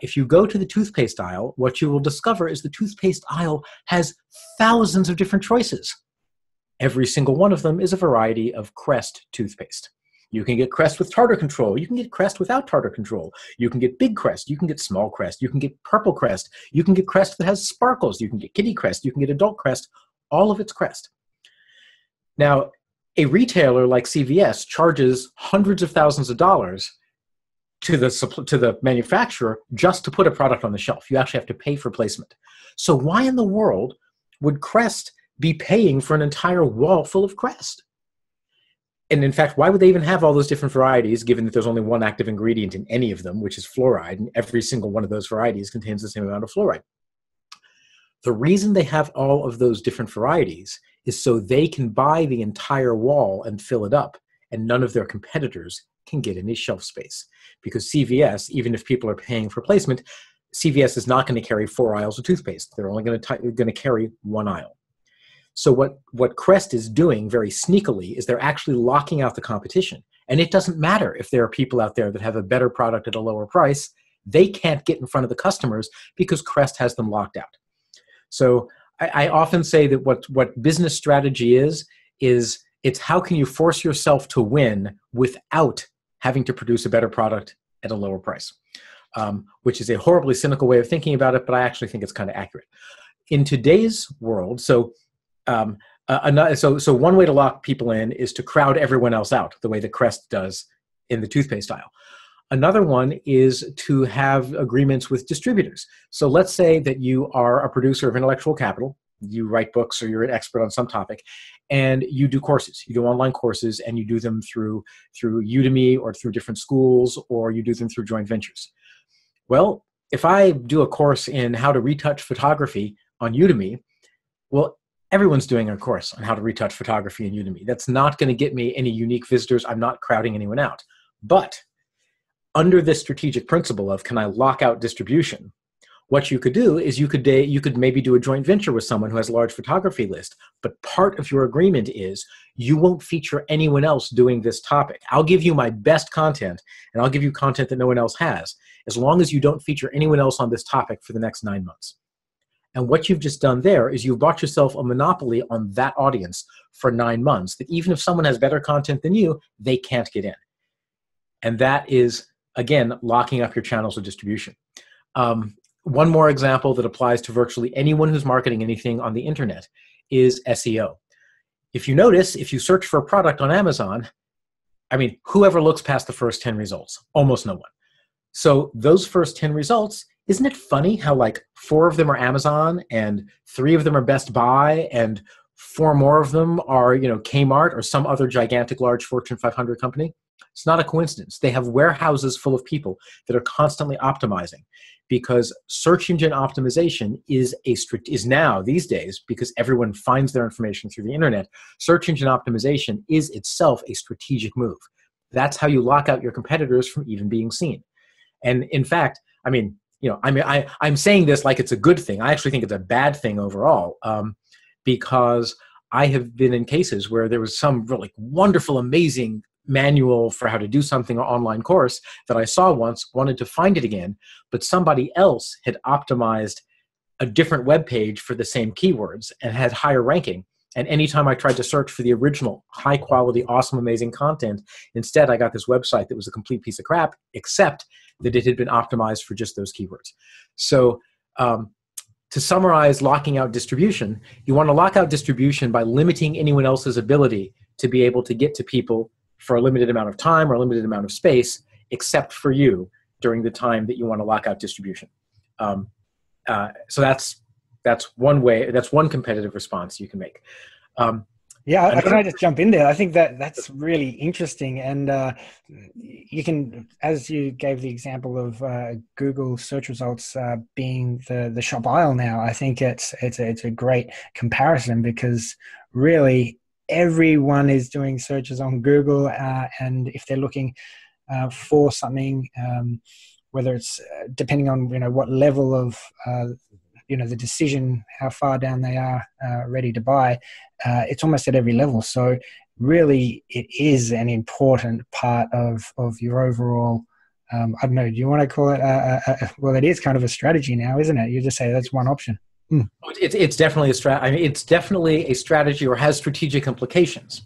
If you go to the toothpaste aisle, what you will discover is the toothpaste aisle has thousands of different choices. Every single one of them is a variety of Crest toothpaste. You can get Crest with tartar control. You can get Crest without tartar control. You can get big Crest. You can get small Crest. You can get purple Crest. You can get Crest that has sparkles. You can get kitty Crest. You can get adult Crest. All of it's Crest. Now, a retailer like CVS charges hundreds of thousands of dollars to the manufacturer just to put a product on the shelf. You actually have to pay for placement. So why in the world would Crest be paying for an entire wall full of Crest? And in fact, why would they even have all those different varieties, given that there's only one active ingredient in any of them, which is fluoride, and every single one of those varieties contains the same amount of fluoride? The reason they have all of those different varieties is so they can buy the entire wall and fill it up, and none of their competitors can get any shelf space. Because CVS, even if people are paying for placement, CVS is not going to carry 4 aisles of toothpaste. They're only going to carry 1 aisle. So what Crest is doing very sneakily is they're actually locking out the competition. And it doesn't matter if there are people out there that have a better product at a lower price. They can't get in front of the customers because Crest has them locked out. So I often say that what business strategy is it's how can you force yourself to win without having to produce a better product at a lower price, which is a horribly cynical way of thinking about it, but I actually think it's kind of accurate. In today's world, so one way to lock people in is to crowd everyone else out, the way that Crest does in the toothpaste aisle. Another one is to have agreements with distributors. So let's say that you are a producer of intellectual capital, you write books or you're an expert on some topic, and you do courses. You do online courses and you do them through Udemy or through different schools, or you do them through joint ventures. Well, if I do a course in how to retouch photography on Udemy, well, everyone's doing a course on how to retouch photography in Udemy. That's not going to get me any unique visitors. I'm not crowding anyone out. But under this strategic principle of can I lock out distribution, what you could do is you could maybe do a joint venture with someone who has a large photography list, but part of your agreement is you won't feature anyone else doing this topic. I'll give you my best content, and I'll give you content that no one else has, as long as you don't feature anyone else on this topic for the next 9 months. And what you've just done there is you've bought yourself a monopoly on that audience for 9 months, that even if someone has better content than you, they can't get in. And that is, again, locking up your channels of distribution. One more example that applies to virtually anyone who's marketing anything on the internet is SEO. If you notice, if you search for a product on Amazon, I mean, whoever looks past the first 10 results, almost no one. So those first 10 results, isn't it funny how like 4 of them are Amazon and 3 of them are Best Buy and 4 more of them are, you know, Kmart or some other gigantic large Fortune 500 company? It's not a coincidence. They have warehouses full of people that are constantly optimizing, because search engine optimization is now, these days, because everyone finds their information through the internet, search engine optimization is itself a strategic move. That's how you lock out your competitors from even being seen. And in fact, I mean, you know, I'm saying this like it's a good thing. I actually think it's a bad thing overall, because I have been in cases where there was some really wonderful, amazing manual for how to do something or online course that I saw once, wanted to find it again, but somebody else had optimized a different web page for the same keywords and had higher ranking. And anytime I tried to search for the original high quality, awesome, amazing content, instead I got this website that was a complete piece of crap, except that it had been optimized for just those keywords. So to summarize locking out distribution, you want to lock out distribution by limiting anyone else's ability to be able to get to people for a limited amount of time or a limited amount of space, except for you during the time that you want to lock out distribution. So that's one way, that's one competitive response you can make. Yeah, can I just jump in there? I think that's really interesting. And you can, as you gave the example of Google search results being the shop aisle now, I think it's a great comparison, because really, everyone is doing searches on Google, and if they're looking for something, whether it's depending on, you know, what level of you know, the decision, how far down they are ready to buy, it's almost at every level. So really, it is an important part of your overall I don't know, do you want to call it well, it is kind of a strategy now, isn't it? You just say that's one option. It's definitely a strategy, or has strategic implications.